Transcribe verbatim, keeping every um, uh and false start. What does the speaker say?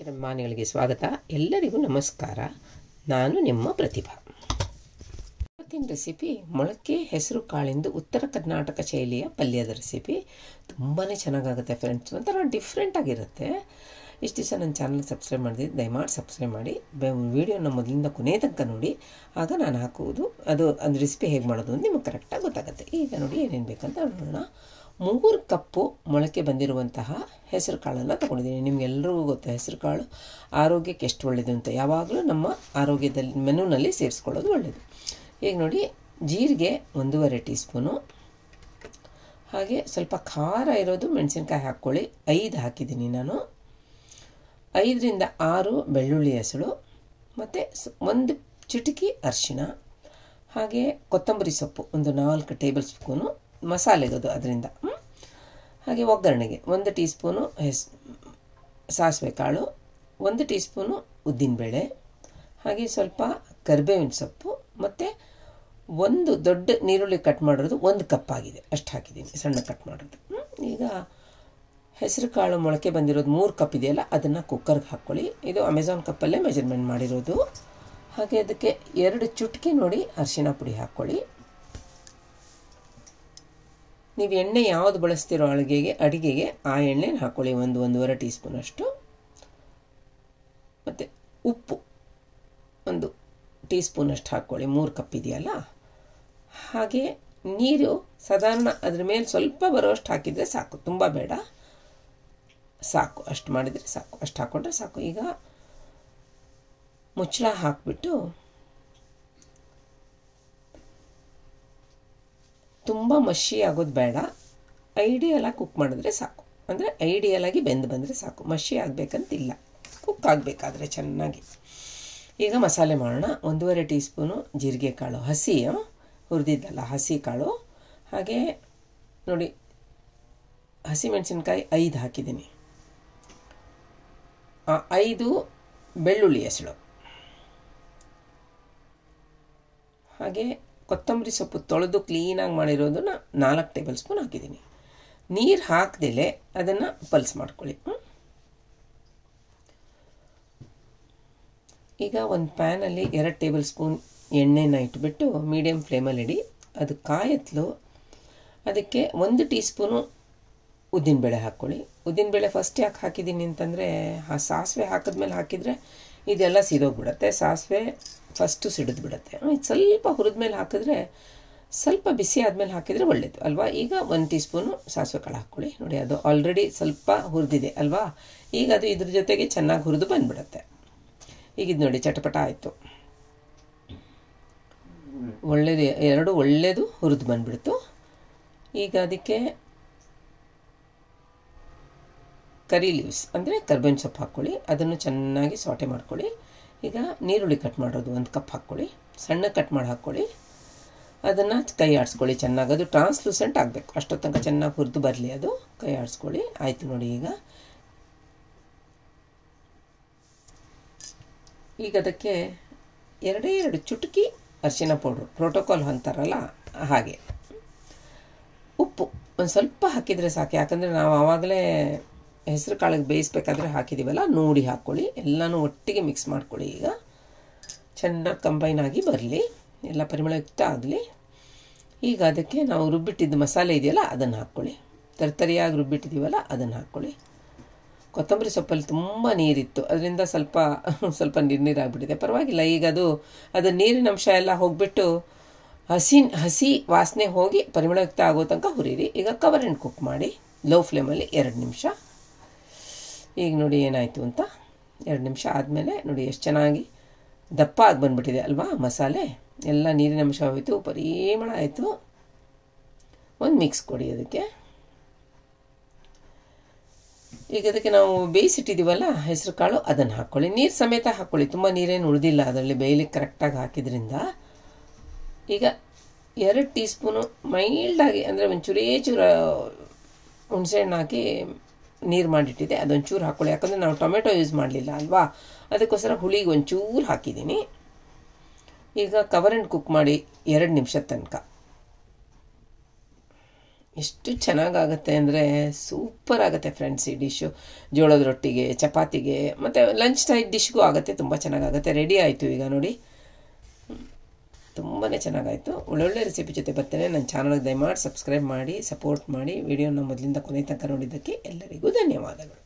ಚರಮಾನಿಗಳಿಗೆ ಸ್ವಾಗತ. ಎಲ್ಲರಿಗೂ ನಮಸ್ಕಾರ. ನಾನು ನಿಮ್ಮ ಪ್ರತಿಭಾ. ಇವತ್ತಿನ ರೆಸಿಪಿ ಮೊಳಕೆ ಹೆಸರು ಕಾಳಿಂದ ಉತ್ತರ ಕರ್ನಾಟಕ ಶೈಲಿಯ ಪಲ್ಯದ ರೆಸಿಪಿ. ತುಂಬಾನೇ ಚೆನ್ನಾಗಾಗುತ್ತೆ ಫ್ರೆಂಡ್ಸ್, ಒಂಥರ ಡಿಫ್ರೆಂಟ್ ಆಗಿರುತ್ತೆ. ಇಷ್ಟು ದಿವಸ ನನ್ನ ಚಾನಲ್ ಸಬ್ಸ್ಕ್ರೈಬ್ ಮಾಡಿದ್ರೆ ದಯಮಾಡಿ ಸಬ್ಸ್ಕ್ರೈಬ್ ಮಾಡಿ, ವಿಡಿಯೋನ ಮೊದಲಿಂದ ಕೊನೆಯ ತನಕ ನೋಡಿ. ಆಗ ನಾನು ಹಾಕುವುದು ಅದು ಅದು ರೆಸಿಪಿ ಹೇಗೆ ಮಾಡೋದು ಅಂತ ನಿಮಗೆ ಕರೆಕ್ಟಾಗಿ ಗೊತ್ತಾಗುತ್ತೆ. ಈಗ ನೋಡಿ ಏನೇನು ಬೇಕಂತ ನೋಡೋಣ. ಮೂರು ಕಪ್ಪು ಮೊಳಕೆ ಬಂದಿರುವಂತಹ ಹೆಸರು ಕಾಳನ್ನು ತಗೊಂಡಿದ್ದೀನಿ. ನಿಮಗೆಲ್ಲರಿಗೂ ಗೊತ್ತು ಹೆಸರು ಕಾಳು ಆರೋಗ್ಯಕ್ಕೆ ಎಷ್ಟು ಒಳ್ಳೆಯದು ಅಂತ. ಯಾವಾಗಲೂ ನಮ್ಮ ಆರೋಗ್ಯದಲ್ಲಿ ಮೆನುನಲ್ಲಿ ಸೇರಿಸ್ಕೊಳ್ಳೋದು ಒಳ್ಳೆಯದು. ಈಗ ನೋಡಿ, ಜೀರಿಗೆ ಒಂದೂವರೆ ಟೀ ಸ್ಪೂನು, ಹಾಗೆ ಸ್ವಲ್ಪ ಖಾರ ಇರೋದು ಮೆಣಸಿನ್ಕಾಯಿ ಹಾಕ್ಕೊಳ್ಳಿ. ಐದು ಹಾಕಿದ್ದೀನಿ ನಾನು. ಐದರಿಂದ ಆರು ಬೆಳ್ಳುಳ್ಳಿ ಹೆಸಳು, ಮತ್ತು ಒಂದು ಚಿಟಿಕಿ ಅರಿಶಿಣ, ಹಾಗೆ ಕೊತ್ತಂಬರಿ ಸೊಪ್ಪು ಒಂದು ನಾಲ್ಕು ಟೇಬಲ್ ಸ್ಪೂನು ಮಸಾಲೆಗದು ಅದರಿಂದ. ಹಾಗೆ ಒಗ್ಗರಣೆಗೆ ಒಂದು ಟೀ ಸ್ಪೂನು ಹೆಸ್ ಸಾಸಿವೆ ಕಾಳು, ಒಂದು ಟೀ ಸ್ಪೂನು ಉದ್ದಿನಬೇಳೆ, ಹಾಗೆ ಸ್ವಲ್ಪ ಕರಿಬೇವಿನ ಸೊಪ್ಪು, ಮತ್ತು ಒಂದು ದೊಡ್ಡ ನೀರುಳ್ಳಿ ಕಟ್ ಮಾಡೋದು ಒಂದು ಕಪ್ ಆಗಿದೆ, ಅಷ್ಟು ಹಾಕಿದ್ದೀನಿ ಸಣ್ಣ ಕಟ್ ಮಾಡೋದು. ಈಗ ಹೆಸರು ಕಾಳು ಮೊಳಕೆ ಬಂದಿರೋದು ಮೂರು ಕಪ್ ಇದೆಯಲ್ಲ, ಅದನ್ನು ಕುಕ್ಕರ್ಗೆ ಹಾಕ್ಕೊಳ್ಳಿ. ಇದು ಅಮೆಝಾನ್ ಕಪ್ಪಲ್ಲೇ ಮೆಜರ್ಮೆಂಟ್ ಮಾಡಿರೋದು. ಹಾಗೆ ಅದಕ್ಕೆ ಎರಡು ಚುಟುಕಿ ನೋಡಿ ಅರಿಶಿನ ಪುಡಿ ಹಾಕ್ಕೊಳ್ಳಿ. ನೀವು ಎಣ್ಣೆ ಯಾವುದು ಬಳಸ್ತಿರೋ ಅಡುಗೆಗೆ ಅಡುಗೆಗೆ ಆ ಎಣ್ಣೆನ ಹಾಕ್ಕೊಳ್ಳಿ, ಒಂದು ಒಂದೂವರೆ ಟೀ ಸ್ಪೂನ್ ಅಷ್ಟು. ಮತ್ತು ಉಪ್ಪು ಒಂದು ಟೀ ಸ್ಪೂನ್ ಅಷ್ಟು ಹಾಕ್ಕೊಳ್ಳಿ, ಮೂರು ಕಪ್ ಇದೆಯಲ್ಲ. ಹಾಗೆ ನೀರು ಸಾಧಾರಣ ಅದ್ರ ಮೇಲೆ ಸ್ವಲ್ಪ ಬರೋಷ್ಟು ಹಾಕಿದರೆ ಸಾಕು, ತುಂಬ ಬೇಡ, ಸಾಕು ಅಷ್ಟು ಮಾಡಿದರೆ ಸಾಕು, ಅಷ್ಟು ಹಾಕ್ಕೊಂಡ್ರೆ ಸಾಕು. ಈಗ ಮುಚ್ಚಳ ಹಾಕಿಬಿಟ್ಟು ತುಂಬ ಮಶಿ ಆಗೋದು ಬೇಡ, ಐಡಿಯಲಾಗಿ ಕುಕ್ ಮಾಡಿದ್ರೆ ಸಾಕು. ಅಂದರೆ ಐಡಿಯಲಾಗಿ ಬೆಂದು ಬಂದರೆ ಸಾಕು, ಮಶಿ ಆಗಬೇಕಂತಿಲ್ಲ, ಕುಕ್ ಆಗಬೇಕಾದ್ರೆ ಚೆನ್ನಾಗಿ. ಈಗ ಮಸಾಲೆ ಮಾಡೋಣ. ಒಂದೂವರೆ ಟೀ ಸ್ಪೂನು ಜೀರಿಗೆ ಕಾಳು ಹಸಿ ಹುರಿದಿದ್ದಲ್ಲ, ಹಸಿ ಕಾಳು. ಹಾಗೆ ನೋಡಿ ಹಸಿಮೆಣಸಿನ್ಕಾಯಿ ಐದು ಹಾಕಿದ್ದೀನಿ, ಆ ಐದು ಬೆಳ್ಳುಳ್ಳಿ ಹೆಸಳು, ಹಾಗೆ ಕೊತ್ತಂಬರಿ ಸೊಪ್ಪು ತೊಳೆದು ಕ್ಲೀನಾಗಿ ಮಾಡಿರೋದನ್ನ ನಾಲ್ಕು ಟೇಬಲ್ ಸ್ಪೂನ್ ಹಾಕಿದ್ದೀನಿ. ನೀರು ಹಾಕ್ದೆಲೆ ಅದನ್ನು ಪಲ್ಸ್ ಮಾಡ್ಕೊಳ್ಳಿ. ಈಗ ಒಂದು ಪ್ಯಾನಲ್ಲಿ ಎರಡು ಟೇಬಲ್ ಸ್ಪೂನ್ ಎಣ್ಣೆನ ಇಟ್ಬಿಟ್ಟು ಮೀಡಿಯಮ್ ಫ್ಲೇಮಲ್ಲಿ ಇಡಿ. ಅದು ಕಾಯತ್ಲು ಅದಕ್ಕೆ ಒಂದು ಟೀ ಸ್ಪೂನು ಉದ್ದಿನಬೇಳೆ ಹಾಕ್ಕೊಳ್ಳಿ. ಉದ್ದಿನಬೇಳೆ ಫಸ್ಟ್ ಯಾಕೆ ಹಾಕಿದ್ದೀನಿ ಅಂತಂದರೆ, ಆ ಸಾಸಿವೆ ಹಾಕಿದ್ಮೇಲೆ ಹಾಕಿದರೆ ಇದೆಲ್ಲ ಸಿದೋಗ್ಬಿಡುತ್ತೆ, ಸಾಸಿವೆ ಫಸ್ಟು ಸಿಡಿದು ಬಿಡುತ್ತೆ. ಇದು ಸ್ವಲ್ಪ ಹುರಿದ ಮೇಲೆ ಹಾಕಿದ್ರೆ, ಸ್ವಲ್ಪ ಬಿಸಿ ಆದಮೇಲೆ ಹಾಕಿದರೆ ಒಳ್ಳೆಯದು ಅಲ್ವಾ. ಈಗ ಒಂದು ಟೀ ಸ್ಪೂನು ಸಾಸಿವೆ ಕಾಳು ಹಾಕ್ಕೊಳ್ಳಿ. ನೋಡಿ ಅದು ಆಲ್ರೆಡಿ ಸ್ವಲ್ಪ ಹುರಿದಿದೆ ಅಲ್ವಾ, ಈಗ ಅದು ಇದ್ರ ಜೊತೆಗೆ ಚೆನ್ನಾಗಿ ಹುರಿದು ಬಂದುಬಿಡುತ್ತೆ. ಈಗ ಇದು ನೋಡಿ ಚಟಪಟ ಆಯಿತು, ಒಳ್ಳೆಯದು, ಎರಡು ಒಳ್ಳೆಯದು ಹುರಿದು ಬಂದುಬಿಡ್ತು. ಈಗ ಅದಕ್ಕೆ ಕರಿ ಲೀವ್ಸ್ ಅಂದರೆ ಕರ್ಬೇವಿನ ಸೊಪ್ಪು ಹಾಕ್ಕೊಳ್ಳಿ, ಅದನ್ನು ಚೆನ್ನಾಗಿ ಸಾಟೆ ಮಾಡ್ಕೊಳ್ಳಿ. ಈಗ ನೀರುಳ್ಳಿ ಕಟ್ ಮಾಡೋದು ಒಂದು ಕಪ್ ಹಾಕ್ಕೊಳ್ಳಿ, ಸಣ್ಣ ಕಟ್ ಮಾಡಿ ಹಾಕ್ಕೊಳ್ಳಿ. ಅದನ್ನು ಕೈ ಆಡಿಸ್ಕೊಳ್ಳಿ ಚೆನ್ನಾಗಿ, ಅದು ಟ್ರಾನ್ಸ್ಲೂಸೆಂಟ್ ಆಗಬೇಕು, ಅಷ್ಟೊತ್ತು ತನಕ ಚೆನ್ನಾಗಿ ಹುರಿದು ಬರಲಿ ಅದು, ಕೈ ಆಡಿಸ್ಕೊಳ್ಳಿ. ಆಯಿತು ನೋಡಿ. ಈಗ ಈಗ ಅದಕ್ಕೆ ಎರಡೇ ಎರಡು ಚುಟುಕಿ ಅರಿಶಿನ ಪೌಡ್ರು, ಪ್ರೋಟೋಕಾಲ್ ಅಂತಾರಲ್ಲ ಹಾಗೆ. ಉಪ್ಪು ಒಂದು ಸ್ವಲ್ಪ ಹಾಕಿದರೆ ಸಾಕು, ಯಾಕಂದರೆ ನಾವು ಆವಾಗಲೇ ಹೆಸರು ಕಾಳಿಗೆ ಬೇಯಿಸ್ಬೇಕಾದ್ರೆ ಹಾಕಿದ್ದೀವಲ್ಲ, ನೋಡಿ ಹಾಕ್ಕೊಳ್ಳಿ. ಎಲ್ಲನೂ ಒಟ್ಟಿಗೆ ಮಿಕ್ಸ್ ಮಾಡ್ಕೊಳ್ಳಿ. ಈಗ ಚೆನ್ನಾಗಿ ಕಂಬೈನ್ ಆಗಿ ಬರಲಿ, ಎಲ್ಲ ಪರಿಮಳಯುಕ್ತ ಆಗಲಿ. ಈಗ ಅದಕ್ಕೆ ನಾವು ರುಬ್ಬಿಟ್ಟಿದ್ದ ಮಸಾಲೆ ಇದೆಯಲ್ಲ ಅದನ್ನು ಹಾಕ್ಕೊಳ್ಳಿ, ತರ್ತರಿಯಾಗಿ ರುಬ್ಬಿಟ್ಟಿದ್ದೀವಲ್ಲ ಅದನ್ನು ಹಾಕ್ಕೊಳ್ಳಿ. ಕೊತ್ತಂಬರಿ ಸೊಪ್ಪಲ್ಲಿ ತುಂಬ ನೀರಿತ್ತು, ಅದರಿಂದ ಸ್ವಲ್ಪ ಸ್ವಲ್ಪ ನೀರು ನೀರಾಗ್ಬಿಟ್ಟಿದೆ, ಪರವಾಗಿಲ್ಲ. ಈಗ ಅದು ಅದು ನೀರಿನ ಅಂಶ ಎಲ್ಲ ಹೋಗಿಬಿಟ್ಟು ಹಸಿ ಹಸಿ ವಾಸನೆ ಹೋಗಿ ಪರಿಮಳಯುಕ್ತ ಆಗೋ ತನಕ ಹುರಿಯಿರಿ. ಈಗ ಕವರ್ ಆ್ಯಂಡ್ ಕುಕ್ ಮಾಡಿ ಲೋ ಫ್ಲೇಮಲ್ಲಿ ಎರಡು ನಿಮಿಷ. ಈಗ ನೋಡಿ ಏನಾಯಿತು ಅಂತ, ಎರಡು ನಿಮಿಷ ಆದಮೇಲೆ ನೋಡಿ ಎಷ್ಟು ಚೆನ್ನಾಗಿ ದಪ್ಪ ಆಗಿ ಬಂದುಬಿಟ್ಟಿದೆ ಅಲ್ವಾ ಮಸಾಲೆ, ಎಲ್ಲ ನೀರಿನ ಅಂಶ ಹೋಯಿತು, ಪರಿಮಳ ಆಯಿತು. ಒಂದು ಮಿಕ್ಸ್ ಕೊಡಿ ಅದಕ್ಕೆ. ಈಗ ಅದಕ್ಕೆ ನಾವು ಬೇಯಿಸಿಟ್ಟಿದ್ದೀವಲ್ಲ ಹೆಸರು ಕಾಳು, ಅದನ್ನು ಹಾಕ್ಕೊಳ್ಳಿ. ನೀರು ಸಮೇತ ಹಾಕ್ಕೊಳ್ಳಿ, ತುಂಬ ನೀರೇನು ಉಳಿದಿಲ್ಲ ಅದರಲ್ಲಿ, ಬೇಯಲಿಕ್ಕೆ ಕರೆಕ್ಟಾಗಿ ಹಾಕಿದ್ರಿಂದ. ಈಗ ಎರಡು ಟೀ ಸ್ಪೂನು ಮೈಲ್ಡಾಗಿ ಅಂದರೆ ಒಂದು ಚೂರೇ ಚೂರ ಹುಣಸೆಹಣ್ಣು ಹಾಕಿ ನೀರು ಮಾಡಿಟ್ಟಿದೆ, ಅದೊಂದು ಚೂರು ಹಾಕ್ಕೊಳ್ಳಿ. ಯಾಕಂದರೆ ನಾವು ಟೊಮೆಟೊ ಯೂಸ್ ಮಾಡಲಿಲ್ಲ ಅಲ್ವಾ, ಅದಕ್ಕೋಸ್ಕರ ಹುಳಿಗೆ ಒಂದು ಚೂರು ಹಾಕಿದ್ದೀನಿ. ಈಗ ಕವರ್ ಆ್ಯಂಡ್ ಕುಕ್ ಮಾಡಿ ಎರಡು ನಿಮಿಷದ ತನಕ. ಎಷ್ಟು ಚೆನ್ನಾಗಾಗುತ್ತೆ ಅಂದರೆ ಸೂಪರ್ ಆಗುತ್ತೆ ಫ್ರೆಂಡ್ಸ್ ಈ ಡಿಶು. ಜೋಳದ ರೊಟ್ಟಿಗೆ, ಚಪಾತಿಗೆ ಮತ್ತು ಲಂಚ್ ಟೈಪ್ ಡಿಶ್ಗೂ ಆಗುತ್ತೆ. ತುಂಬ ಚೆನ್ನಾಗಾಗುತ್ತೆ. ರೆಡಿ ಆಯಿತು ಈಗ ನೋಡಿ, ತುಂಬಾ ಚೆನ್ನಾಗಾಯಿತು. ಒಳ್ಳೊಳ್ಳೆ ರೆಸಿಪಿ ಜೊತೆ ಬರ್ತೇನೆ. ನನ್ನ ಚಾನಲ್ಗೆ ದಯಮಾಡಿ ಸಬ್ಸ್ಕ್ರೈಬ್ ಮಾಡಿ, ಸಪೋರ್ಟ್ ಮಾಡಿ. ವಿಡಿಯೋನ ಮೊದಲಿಂದ ಕೊನೆ ತನಕ ನೋಡಿದ್ದಕ್ಕೆ ಎಲ್ಲರಿಗೂ ಧನ್ಯವಾದಗಳು.